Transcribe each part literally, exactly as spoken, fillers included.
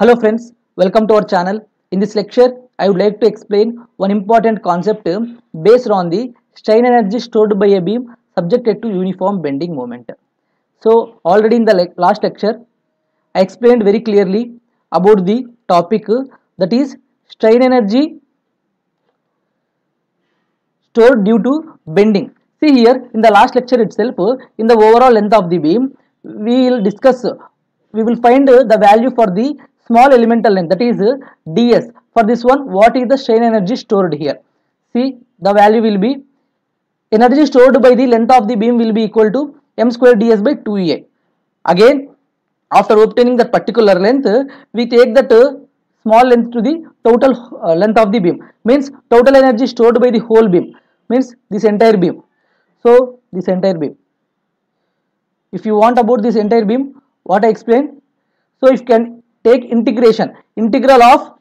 Hello friends, welcome to our channel. In this lecture, I would like to explain one important concept based on the strain energy stored by a beam subjected to uniform bending moment. So, already in the le- last lecture, I explained very clearly about the topic, that is strain energy stored due to bending. See here, in the last lecture itself, in the overall length of the beam, we will discuss, we will find the value for the small elemental length, that is ds. For this one, what is the strain energy stored here? See, the value will be, energy stored by the length of the beam will be equal to m square ds by two E A. Again, after obtaining that particular length, we take that small length to the total length of the beam, means total energy stored by the whole beam, means this entire beam. So, this entire beam, if you want about this entire beam, what I explained, so if you can take integration, integral of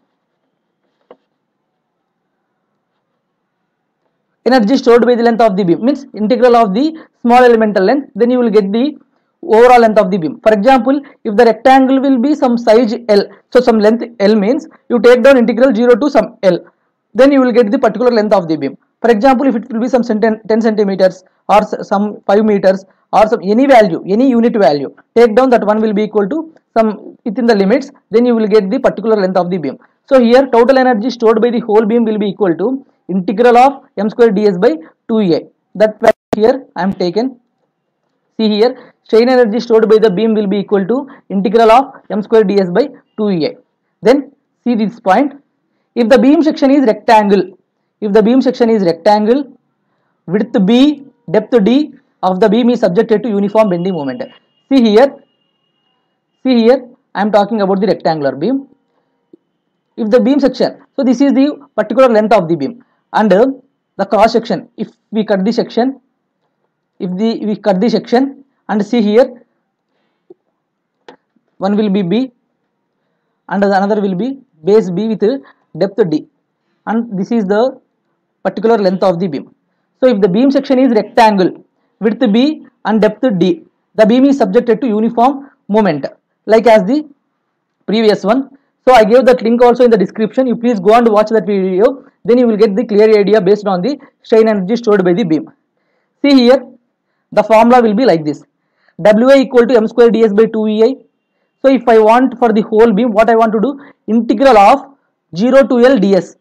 energy stored by the length of the beam, means integral of the small elemental length, then you will get the overall length of the beam. For example, if the rectangle will be some size L, so some length L means you take down integral zero to some L, then you will get the particular length of the beam. For example, if it will be some ten centimeters or some five meters or some any value, any unit value, take down that one will be equal to some within the limits, then you will get the particular length of the beam. So here total energy stored by the whole beam will be equal to integral of m square ds by two E A. That value here I am taken. See here, strain energy stored by the beam will be equal to integral of m square ds by two E A. Then see this point, if the beam section is rectangle, if the beam section is rectangle, width b, depth d of the beam is subjected to uniform bending moment. See here, see here I am talking about the rectangular beam. If the beam section, so this is the particular length of the beam, and uh, the cross section, if we cut the section, if the we cut the section and see here, one will be b and the another will be base b with uh, depth d, and this is the particular length of the beam. So if the beam section is rectangle, width b and depth d, the beam is subjected to uniform moment like as the previous one. So I gave that link also in the description, you please go and watch that video, then you will get the clear idea based on the strain energy stored by the beam. See here, the formula will be like this, W I equal to m square ds by two E I. So if I want for the whole beam, what I want to do, integral of zero to L ds.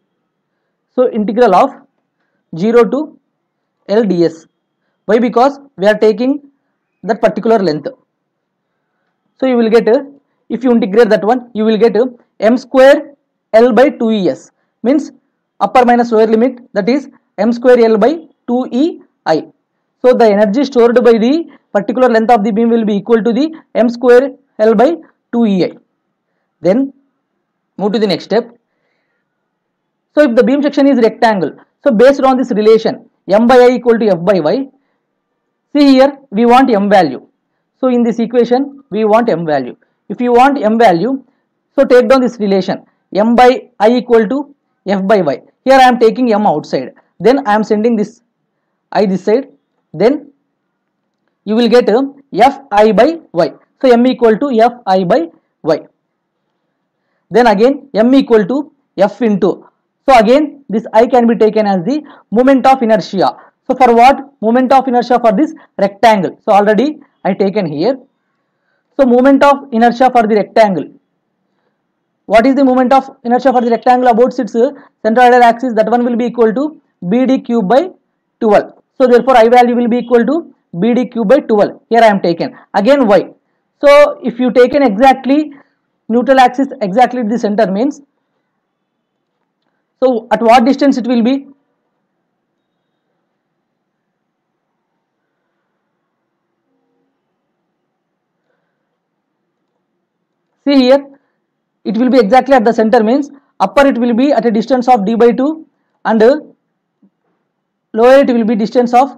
So integral of zero to L ds. Why? Because we are taking that particular length. So you will get, if you integrate that one, you will get m square L by two E S, means upper minus lower limit, that is m square L by two E I. So the energy stored by the particular length of the beam will be equal to the m square L by two E I. Then move to the next step. So if the beam section is rectangle, so based on this relation m by I equal to f by y, see here we want m value. So in this equation we want m value. If you want m value, so take down this relation m by I equal to f by y. Here I am taking m outside, then I am sending this I this side, then you will get f I by y. So m equal to f I by y. Then again m equal to f into, so again this I can be taken as the moment of inertia. So for what? Moment of inertia for this rectangle. So already I taken here. So moment of inertia for the rectangle. What is the moment of inertia for the rectangle about its centroidal axis? That one will be equal to B D cube by twelve. So therefore I value will be equal to B D cube by twelve. Here I am taken. Again y. So if you taken exactly neutral axis, exactly the center means, so at what distance it will be? See here, it will be exactly at the center means upper it will be at a distance of d by two and lower it will be distance of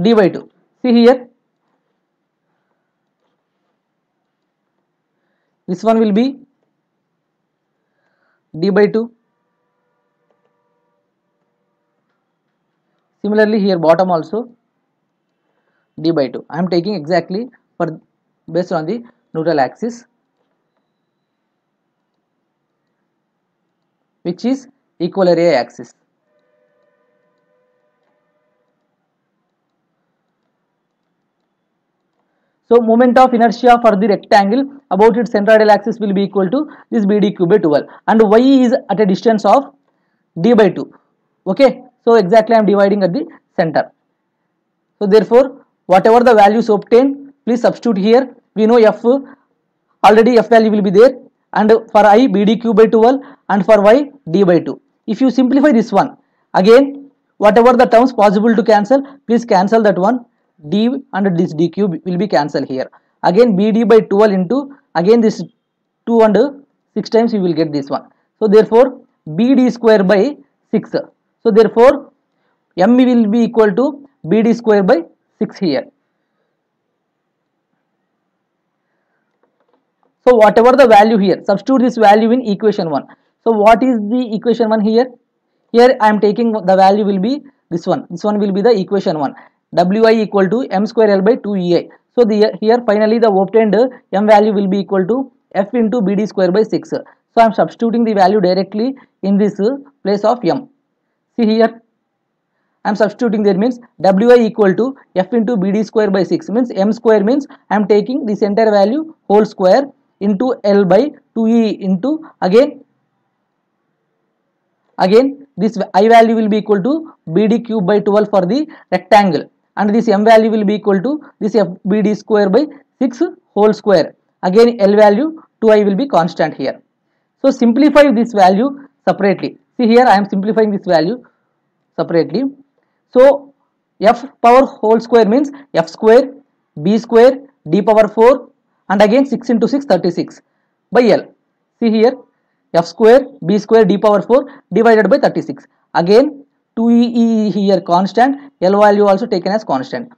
d by two. See here, this one will be d by two. Similarly here bottom also d by two. I am taking exactly for based on the neural axis, which is equal area axis. So moment of inertia for the rectangle about its centroidal axis will be equal to this B D cube by twelve, and y is at a distance of d by two. Okay, so exactly I am dividing at the center. So therefore, whatever the values obtained, please substitute here. We know f already, f value will be there, and for I B D cube by twelve, and for y d by two. If you simplify this one, again whatever the terms possible to cancel, please cancel that one. D and this d cube will be cancelled here. Again B D by twelve into again this two and six times you will get this one. So therefore B D square by six. So therefore M will be equal to B D square by six here. So whatever the value here, substitute this value in equation one. So what is the equation one here? Here I am taking the value will be this one. This one will be the equation one. W I equal to m square L by two E I. So the, here finally the obtained m value will be equal to f into B D square by six. So I am substituting the value directly in this place of m. See here, I am substituting, that means W I equal to f into B D square by six, means m square means I am taking this entire value whole square into L by two E into again, again this I value will be equal to B D cube by twelve for the rectangle. And this m value will be equal to this f B D square by six whole square. Again L value two I will be constant here. So simplify this value separately. See here I am simplifying this value separately. So f power whole square means f square, b square, d power four, and again six into six thirty-six by L. See here f square, b square, d power four divided by thirty-six. Again two E here constant, L value also taken as constant.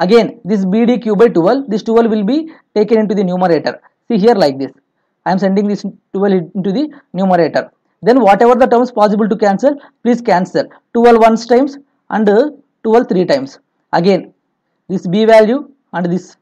Again this B D cube by twelve, this twelve will be taken into the numerator. See here like this, I am sending this twelve into the numerator. Then whatever the terms possible to cancel, please cancel. twelve once times and twelve three times. Again this B value and this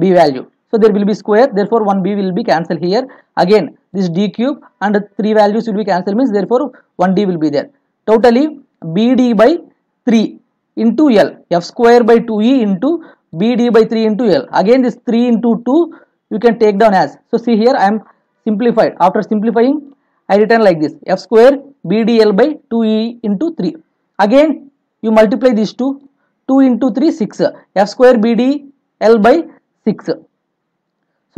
B value. So there will be square, therefore one B will be cancelled here. Again this D cube and three values will be cancelled, means therefore one D will be there. Totally B D by three into L, f square by two E into B D by three into L. Again this three into two you can take down as. So see here I am simplified. After simplifying I written like this, f square B D L by two E into three. Again you multiply these two, two into three six, f square B D L by six. So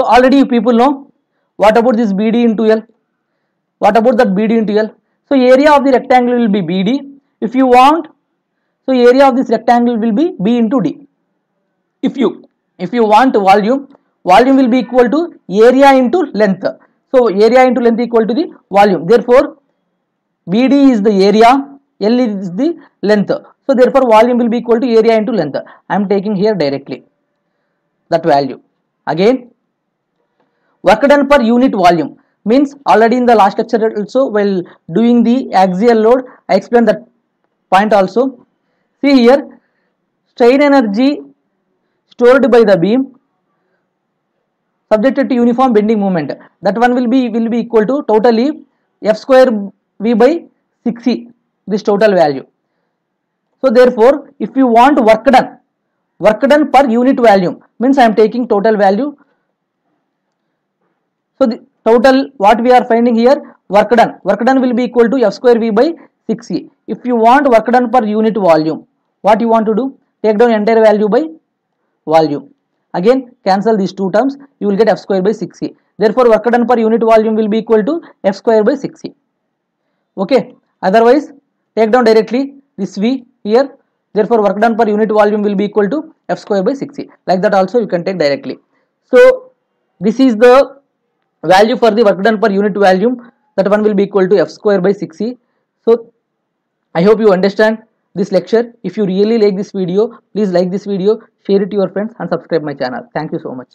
already you people know. What about this B D into L? What about that B D into L? So area of the rectangle will be B D. If you want, so area of this rectangle will be B into D. If you, if you want volume, volume will be equal to area into length. So area into length equal to the volume. Therefore, B D is the area, L is the length. So therefore, volume will be equal to area into length. I am taking here directly that value. Again, work done per unit volume means already in the last lecture also while doing the axial load, I explained that point also. See here, strain energy stored by the beam subjected to uniform bending moment, that one will be will be equal to totally f square v by six E, this total value. So therefore if you want work done, work done per unit volume means I am taking total value. So the total what we are finding here, work done, work done will be equal to f square v by six E. If you want work done per unit volume, what you want to do? Take down entire value by volume. Again, cancel these two terms. You will get f square by six E. Therefore, work done per unit volume will be equal to f square by six E. Okay. Otherwise, take down directly this V here. Therefore, work done per unit volume will be equal to f square by six E. Like that also you can take directly. So, this is the value for the work done per unit volume. That one will be equal to f square by six E. So, I hope you understand this lecture. If you really like this video, please like this video, share it to your friends and subscribe my channel. Thank you so much.